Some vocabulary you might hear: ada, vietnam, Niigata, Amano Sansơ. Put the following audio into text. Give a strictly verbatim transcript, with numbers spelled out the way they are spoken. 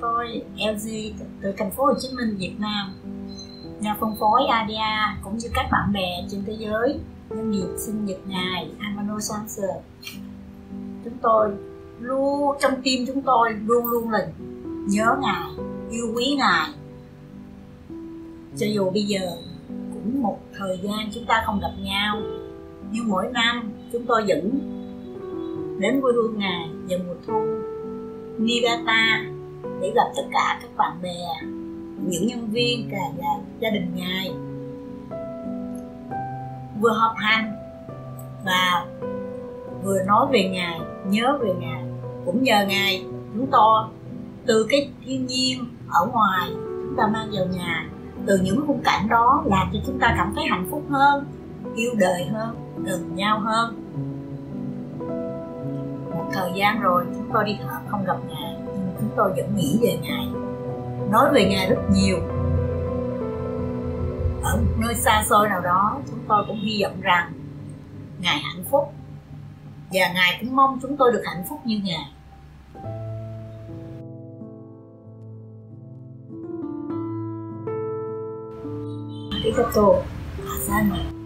Tôi lờ giê từ thành phố Hồ Chí Minh, Việt Nam, nhà phân phối Ada cũng như các bạn bè trên thế giới. Nhân dịp sinh nhật ngài Amano Sansơ, chúng tôi luôn trong tim chúng tôi luôn luôn là nhớ ngài, yêu quý ngài. Cho dù bây giờ cũng một thời gian chúng ta không gặp nhau, nhưng mỗi năm chúng tôi vẫn đến quê hương ngài vào mùa thu Niigata để gặp tất cả các bạn bè, những nhân viên và gia đình ngài, vừa họp hành và vừa nói về ngài, nhớ về ngài. Cũng nhờ ngài chúng tôi từ cái thiên nhiên ở ngoài chúng ta mang vào nhà, từ những khung cảnh đó làm cho chúng ta cảm thấy hạnh phúc hơn, yêu đời hơn, gần nhau hơn. Một thời gian rồi chúng tôi đi thợ không gặp ngài, nhưng chúng tôi vẫn nghĩ về ngài, nói về ngài rất nhiều. Ở một nơi xa xôi nào đó, chúng tôi cũng hy vọng rằng ngài hạnh phúc, và ngài cũng mong chúng tôi được hạnh phúc như ngài. Arigato, asana.